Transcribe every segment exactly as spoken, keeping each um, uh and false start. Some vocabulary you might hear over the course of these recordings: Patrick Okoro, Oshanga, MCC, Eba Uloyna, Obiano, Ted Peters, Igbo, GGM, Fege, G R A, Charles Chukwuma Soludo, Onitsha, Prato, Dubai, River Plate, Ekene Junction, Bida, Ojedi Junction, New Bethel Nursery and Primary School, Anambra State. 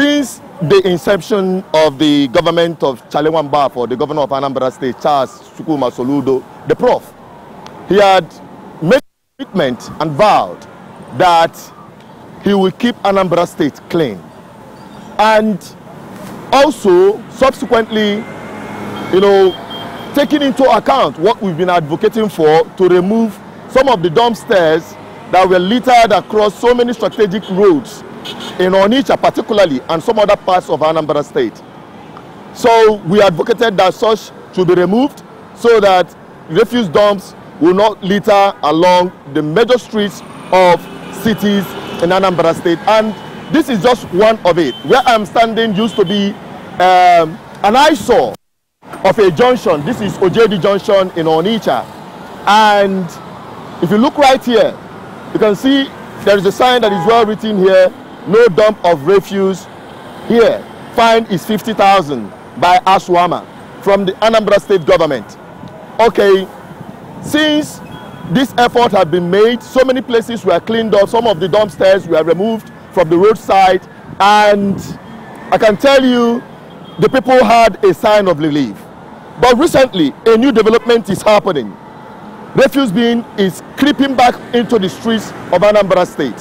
Since the inception of the government of Chalewan Bar for the governor of Anambra State, Charles Chukwuma Soludo, the Prof, he had made a commitment and vowed that he will keep Anambra State clean. And also, subsequently, you know, taking into account what we've been advocating for to remove some of the dumpsters that were littered across so many strategic roads in Onitsha particularly and some other parts of Anambra State. So we advocated that such should be removed so that refuse dumps will not litter along the major streets of cities in Anambra State. And this is just one of it. Where I'm standing used to be um, an eyesore of a junction. This is Ojedi Junction in Onitsha. And if you look right here, you can see there is a sign that is well written here, no dump of refuse here. Fine is fifty thousand by Aswama from the Anambra State government. Okay, since this effort had been made, so many places were cleaned up, some of the dumpsters were removed from the roadside, and I can tell you the people had a sign of relief. But recently, a new development is happening. Refuse bin is creeping back into the streets of Anambra State.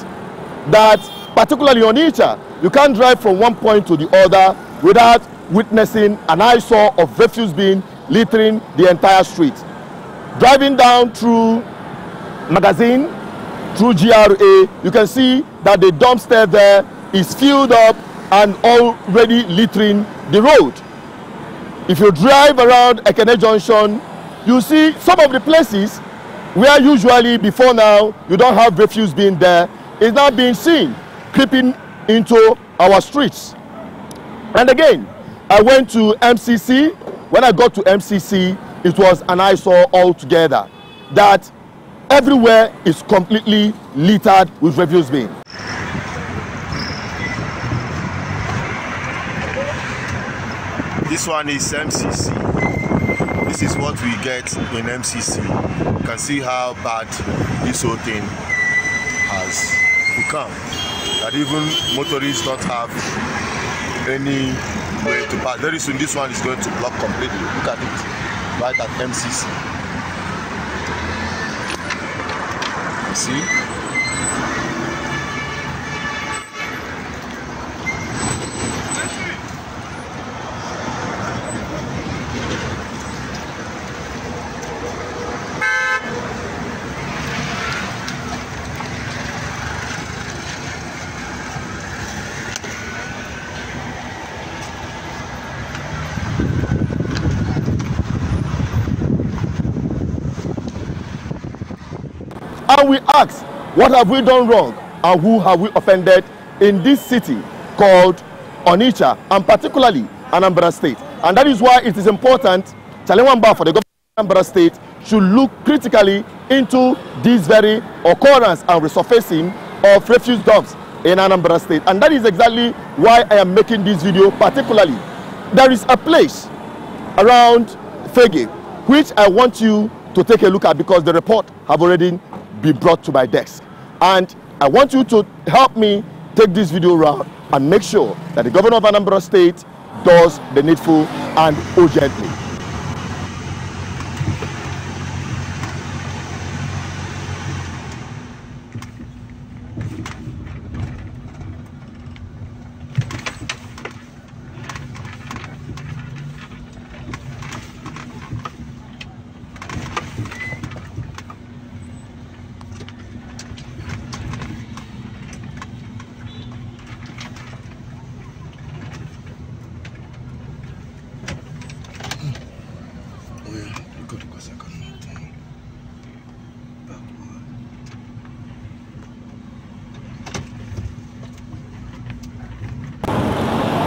That, particularly on Onitsha, you can't drive from one point to the other without witnessing an eyesore of refuse bin littering the entire street. Driving down through Magazine, through G R A, you can see that the dumpster there is filled up and already littering the road. If you drive around Ekene Junction, you see some of the places where usually before now you don't have refuse bin there, is now being seen creeping into our streets. And again, I went to M C C. When I got to M C C, it was an eyesore altogether, that everywhere is completely littered with refuse bin. This one is M C C. This is what we get in M C C. You can see how bad this whole thing has become. That even motorists don't have any way to pass. Very soon this one is going to block completely. Look at it, right at M C C. You see. And we ask, what have we done wrong and who have we offended in this city called Onitsha and particularly Anambra State? And that is why it is important Chalewan Bar for the government of Anambra State should look critically into this very occurrence and resurfacing of refuse dumps in Anambra State. And that is exactly why I am making this video particularly. There is a place around Fege which I want you to take a look at because the report have already be brought to my desk, and I want you to help me take this video around and make sure that the governor of Anambra State does the needful and urgently.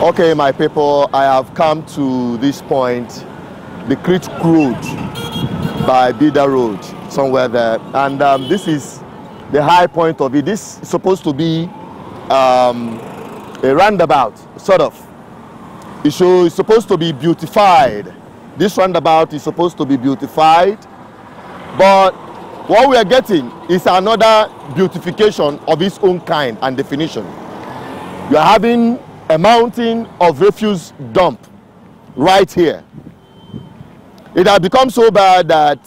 Okay, my people, I have come to this point, the critical road by Bida Road, somewhere there. And um, this is the high point of it. This is supposed to be um, a roundabout, sort of. It's supposed to be beautified. This roundabout is supposed to be beautified. But what we are getting is another beautification of its own kind and definition. You are having a mountain of refuse dump right here. It had become so bad that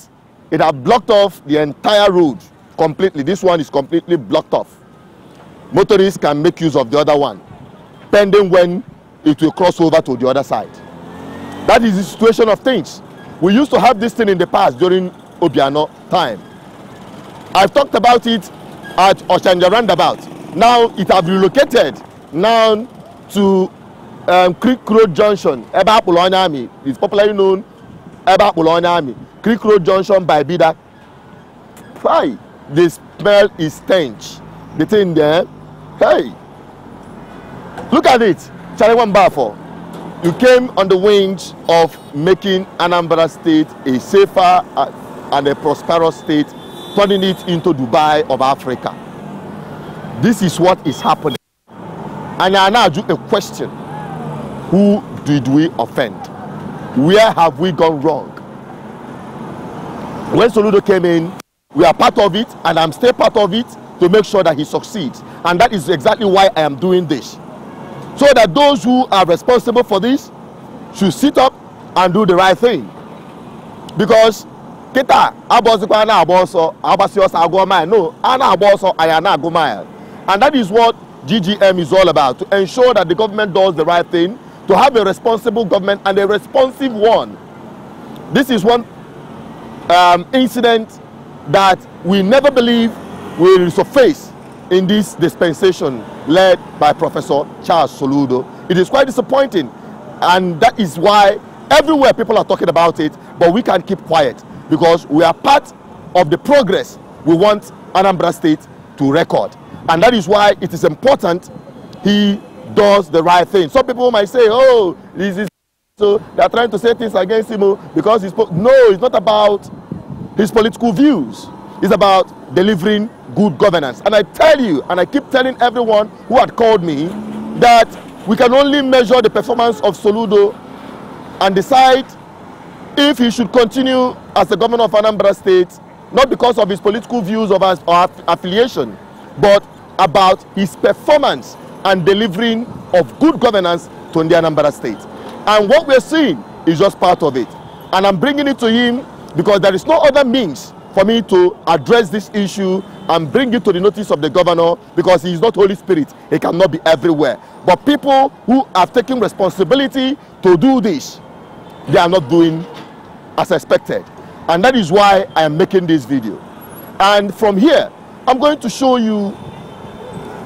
it had blocked off the entire road completely. This one is completely blocked off. Motorists can make use of the other one, pending when it will cross over to the other side. That is the situation of things. We used to have this thing in the past during Obiano time. I've talked about it at Oshanga roundabout. Now it has relocated now to um, Creek Road Junction, Eba Uloyna. It's popularly known Eba Uloyna. Creek Road Junction by Bida. Why? The smell is stench. The thing there. Hey. Look at it. Charlie one bar for. You came on the wings of making Anambra State a safer and a prosperous state, turning it into Dubai of Africa. This is what is happening. And I now do a question. Who did we offend? Where have we gone wrong? When Soludo came in, we are part of it, and I'm still part of it, to make sure that he succeeds. And that is exactly why I am doing this. So that those who are responsible for this should sit up and do the right thing. Because Kita Abosiko na Aboso Abasios Agomai, no, Ana Aboso Ayana Agomai. And that is what G G M is all about, to ensure that the government does the right thing, to have a responsible government and a responsive one. This is one um, incident that we never believe will surface in this dispensation led by Professor Charles Soludo. It is quite disappointing, and that is why everywhere people are talking about it, but we can keep quiet because we are part of the progress we want Anambra State to record. And that is why it is important he does the right thing. Some people might say, oh, this is so they are trying to say things against him because he's no, it's not about his political views. It's about delivering good governance. And I tell you, and I keep telling everyone who had called me, that we can only measure the performance of Soludo and decide if he should continue as the governor of Anambra State, not because of his political views or affiliation, but about his performance and delivering of good governance to the Anambra State. And what we're seeing is just part of it. And I'm bringing it to him because there is no other means for me to address this issue and bring it to the notice of the governor, because he is not Holy Spirit. He cannot be everywhere. But people who have taken responsibility to do this, they are not doing as expected. And that is why I am making this video. And from here, I'm going to show you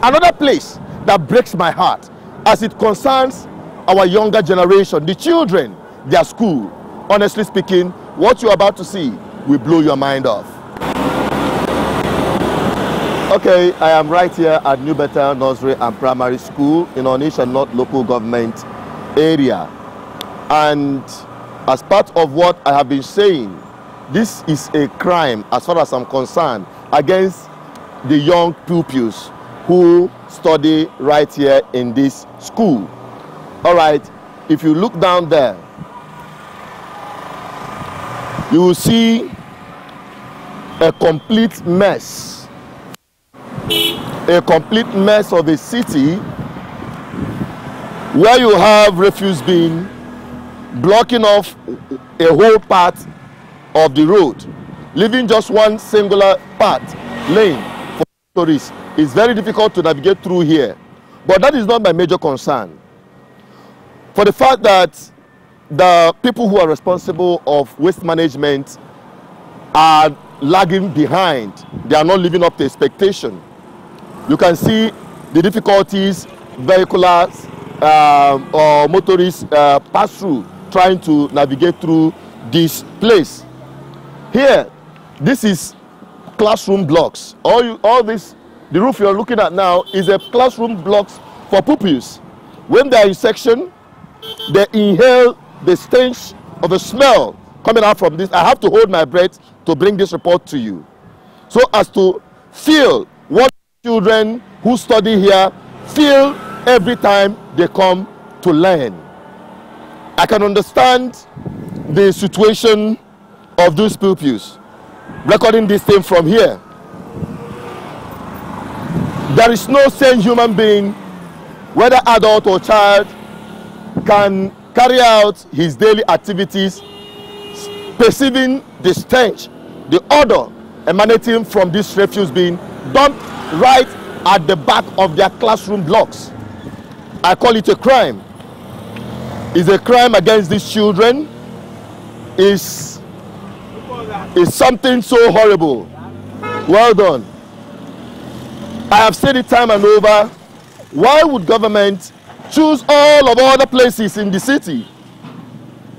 another place that breaks my heart as it concerns our younger generation, the children, their school. Honestly speaking, what you're about to see will blow your mind off. Okay, I am right here at New Bethel Nursery and Primary School in Onitsha North Local Government area. And as part of what I have been saying, this is a crime, as far as I'm concerned, against the young pupils who study right here in this school. All right, if you look down there, you will see a complete mess, a complete mess of a city where you have refuse bin blocking off a whole part of the road, leaving just one singular part, lane for motorists. It's very difficult to navigate through here, but that is not my major concern. For the fact that the people who are responsible of waste management are lagging behind. They are not living up to expectation. You can see the difficulties vehiculars uh, or motorists uh, pass through trying to navigate through this place. Here, this is classroom blocks. All, you, all this, the roof you're looking at now is a classroom blocks for pupils. When they are in section, they inhale the stench of the smell coming out from this. I have to hold my breath to bring this report to you, so as to feel what children who study here feel every time they come to learn. I can understand the situation of those pupils. Recording this thing from here, there is no sane human being whether adult or child, can carry out his daily activities, perceiving the stench, the odor emanating from this refuse being dumped right at the back of their classroom blocks. I call it a crime. It's a crime against these children. It's, it's something so horrible. Well done. I have said it time and over. Why would government choose all of other places in the city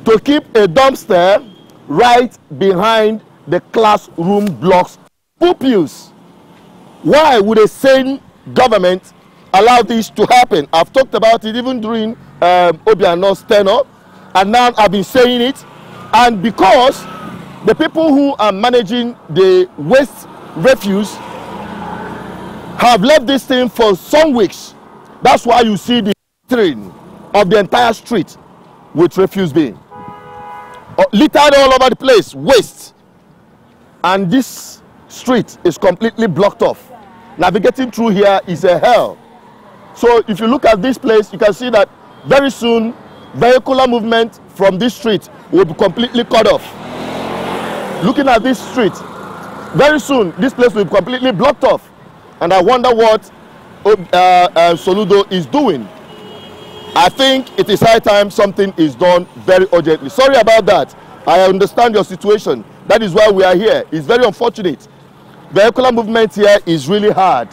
to keep a dumpster right behind the classroom blocks pupils? Why would a sane government allow this to happen? I've talked about it even during um, Obiano's tenure, and now I've been saying it. And because the people who are managing the waste refuse have left this thing for some weeks, that's why you see the train of the entire street with refuse bin, uh, littered all over the place, waste. And this street is completely blocked off. Navigating through here is a hell. So if you look at this place, you can see that very soon vehicular movement from this street will be completely cut off. Looking at this street, very soon this place will be completely blocked off. And I wonder what uh, uh, Soludo is doing. I think it is high time something is done very urgently. Sorry about that. I understand your situation. That is why we are here. It's very unfortunate. Vehicular movement here is really hard.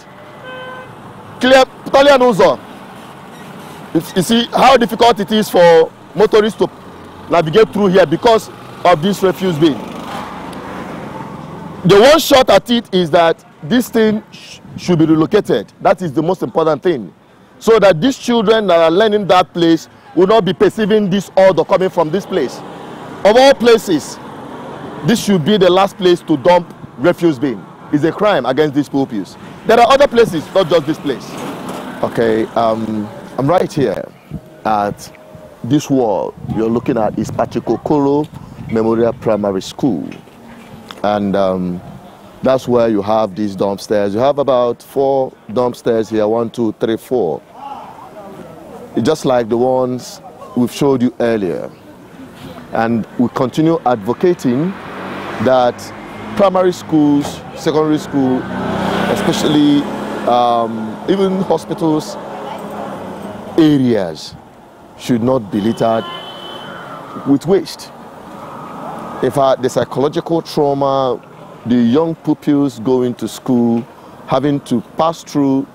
Clear, Italian also. You see how difficult it is for motorists to navigate through here because of this refuse bin. The one shot at it is that this thing sh should be relocated. That is the most important thing. So that these children that are learning that place will not be perceiving this odor coming from this place. Of all places, this should be the last place to dump refuse bin. It's a crime against these pupils. There are other places, not just this place. Okay, um, I'm right here at this wall you're looking at is Patrick Okoro Memorial Primary School. And um, that's where you have these dumpsters. You have about four dumpsters here, one, two, three, four. Just like the ones we've showed you earlier. And we continue advocating that primary schools, secondary school, especially um, even hospitals, areas should not be littered with waste. In fact, the psychological trauma, the young pupils going to school, having to pass through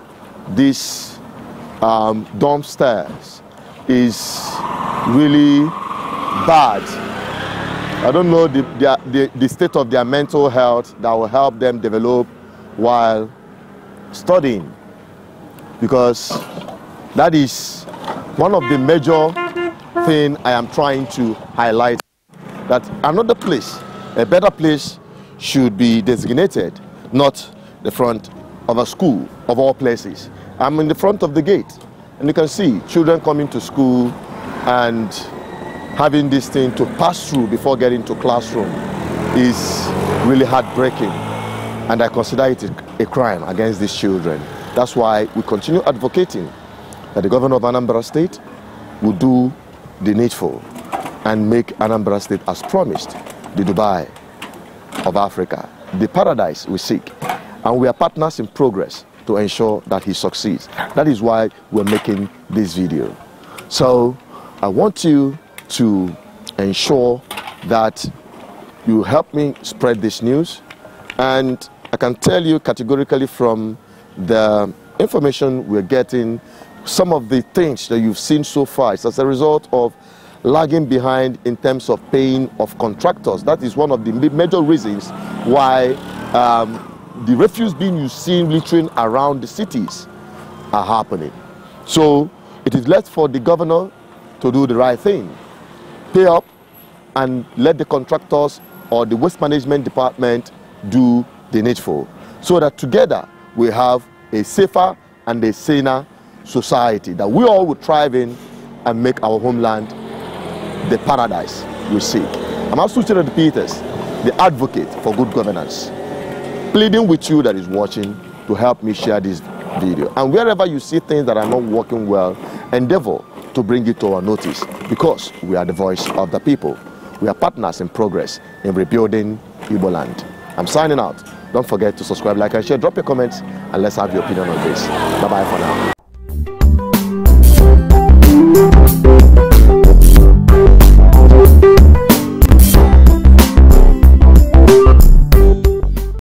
these um, dumpsters is really bad. I don't know the, the, the state of their mental health that will help them develop while studying, because that is one of the major things I am trying to highlight. That another place, a better place, should be designated, not the front of a school, of all places. I'm in the front of the gate, and you can see children coming to school and having this thing to pass through before getting to classroom is really heartbreaking. And I consider it a crime against these children. That's why we continue advocating that the governor of Anambra State will do the needful and make Anambra State, as promised, the Dubai of Africa, the paradise we seek. And we are partners in progress to ensure that he succeeds. That is why we're making this video. So I want you to ensure that you help me spread this news. And I can tell you categorically from the information we're getting, some of the things that you've seen so far is as a result of lagging behind in terms of paying of contractors. That is one of the major reasons why um, the refuse bin you see littering around the cities are happening. So it is left for the governor to do the right thing. Pay up and let the contractors or the waste management department do the needful, so that together we have a safer and a saner society that we all would thrive in and make our homeland the paradise we seek. I'm also Ted Peters, the advocate for good governance, pleading with you that is watching to help me share this video. And wherever you see things that are not working well, endeavor to bring it to our notice, because we are the voice of the people. We are partners in progress in rebuilding Igbo land. I'm signing out. Don't forget to subscribe, like, and share. Drop your comments, and let's have your opinion on this. Bye-bye for now.